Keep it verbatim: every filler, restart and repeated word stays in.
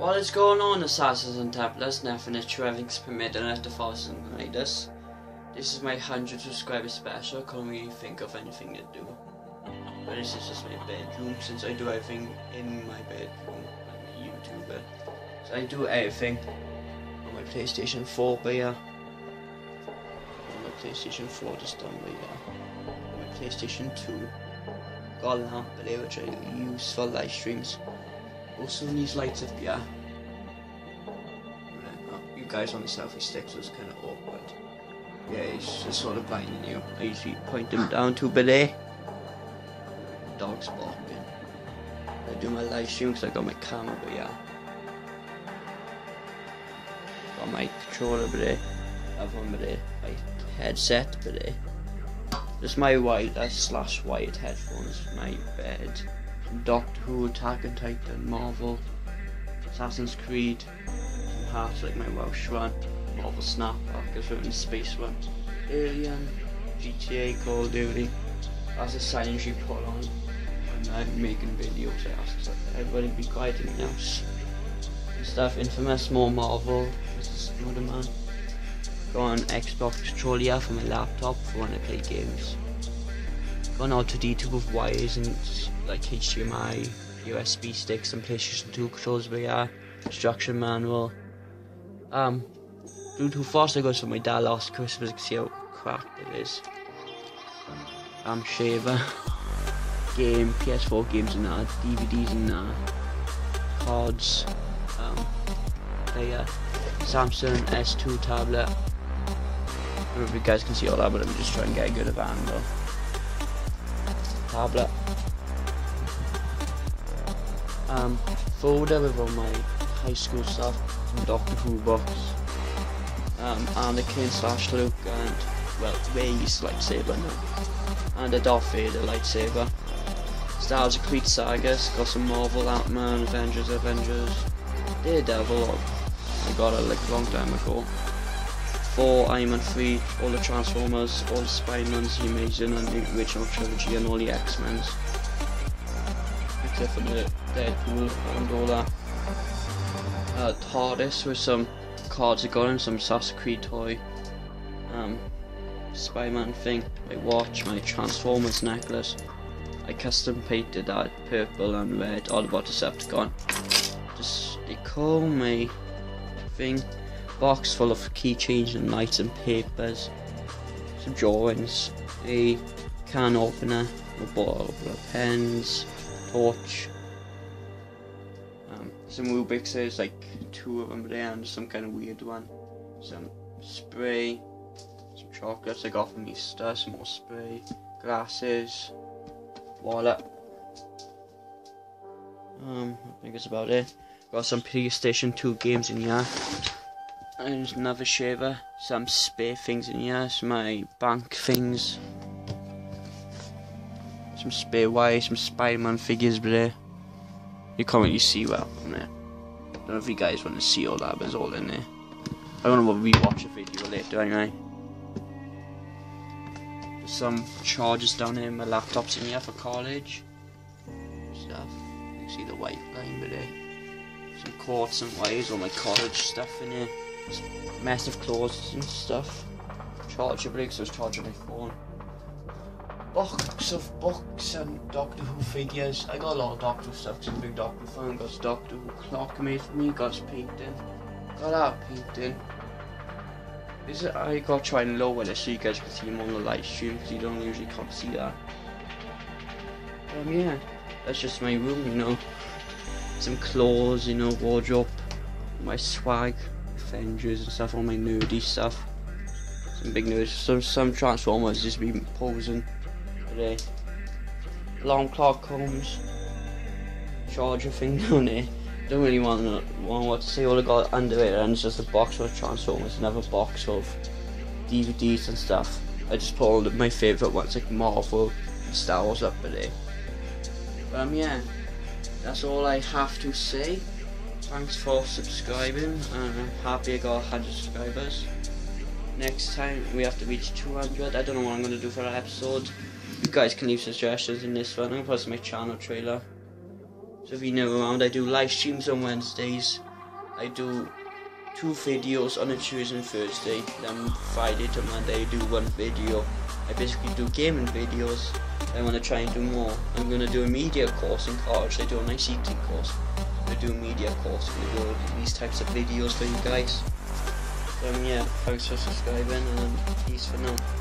What is going on, Assassins and Tablers? Nothing that you having permitted enough to follow something like this. This is my one hundred subscriber special. Can't really think of anything to do. But this is just my bedroom, since I do everything in my bedroom. I'm a YouTuber. So I do everything on my PlayStation four, but yeah. On my PlayStation four this time, but yeah. On my PlayStation two. Got a lamp there which I use for live streams. Also these lights up, yeah. You guys on the selfie sticks was kind of awkward. Yeah, it's just sort of blinding you. I usually point them down to Billy. Dog's barking. I do my live stream because I got my camera, but yeah. Got my controller, Billy. I've on Billy. My headset, Billy. Just my wired uh, slash wired headphones. My bed. Doctor Who, Attack on Titan, Marvel, Assassin's Creed, some hats like my Welsh one, Marvel Snap, I guess we're in the space one, Alien, G T A, Call of Duty. That's a silence you put on when I'm making videos. I ask everybody be quiet in the house and stuff. Infamous, more Marvel, Spiderman. Got an Xbox controller for my laptop for when I play games. Got an R two D two with wires and like H D M I, U S B sticks, and PlayStation two controls, but yeah, instruction manual. Um, Bluetooth foster goes for my dad last Christmas. You can see how cracked it is. Um, shaver, game, P S four games and that, D V Ds and that, cards, um, player, Samsung S two tablet. I don't know if you guys can see all that, but I'm just trying to get a good handle. Tablet. Um, folder with all my high school stuff, and Doctor Who books, um, Anakin slash Luke, and, well, Waze lightsaber, no, and a Darth Vader lightsaber. Stars of Creed sagas, got some Marvel, Ant-Man, Avengers, Avengers, Daredevil, I got it like a long time ago. Four, Iron Man three, all the Transformers, all the Spidermans, the Amazing and the original trilogy, and all the X-Men's. Except for the Deadpool and all that. Uh, Tardis with some cards I got and some Assassin's Creed toy. Um, Spiderman thing, my watch, my Transformers necklace. I custom painted that purple and red, all about Decepticon. Just they call me thing. Box full of key change and lights and papers, some drawings, a can opener, a bottle opener, pens, torch, um, some Rubik's, there's like two of them there and some kind of weird one, some spray, some chocolates I got from Mista, some more spray, glasses, wallet, um, I think that's about it. Got some PlayStation two games in here. There's another shaver, some spare things in here, some my bank things, some spare wires, some Spider-Man figures, but there. You can't really see well from there. I don't know if you guys want to see all that, but it's all in there. I don't know if we'll rewatch a video later anyway. There's some chargers down here, my laptop's in here for college stuff. You can see the white line, but there. Some quartz and wires, all my college stuff in here. Massive clothes and stuff. Charger breaks, I was charging my phone. Box of books and Doctor Who figures. I got a lot of Doctor Who stuff because I'm a big Doctor Who fan. Got his Doctor Who clock made for me, got his painting. Got that painting. This is, I got to try and lower this so you guys can see him on the live stream because you don't usually can't see that. Um, yeah, that's just my room, you know. Some clothes, you know, wardrobe, my swag. Avengers and stuff, all my nerdy stuff. Some big nerds, some some Transformers just been posing today. Alarm clock comes, charger thing down there. Don't really want to want what to say. All I got under it, and it's just a box of Transformers, another box of D V Ds and stuff. I just put all my favourite ones like Marvel, Star Wars up today. But um yeah, that's all I have to say. Thanks for subscribing, and I'm happy I got one hundred subscribers. Next time we have to reach two hundred. I don't know what I'm going to do for that episode. You guys can leave suggestions in this one. I'm going to post my channel trailer. So if you're new around, I do live streams on Wednesdays. I do two videos on a Tuesday and Thursday, then Friday to Monday I do one video. I basically do gaming videos. I want to try and do more. I'm going to do a media course in college. I do an I C T course. I do a media course. I do these types of videos for you guys. Um, yeah, thanks for subscribing and peace for now.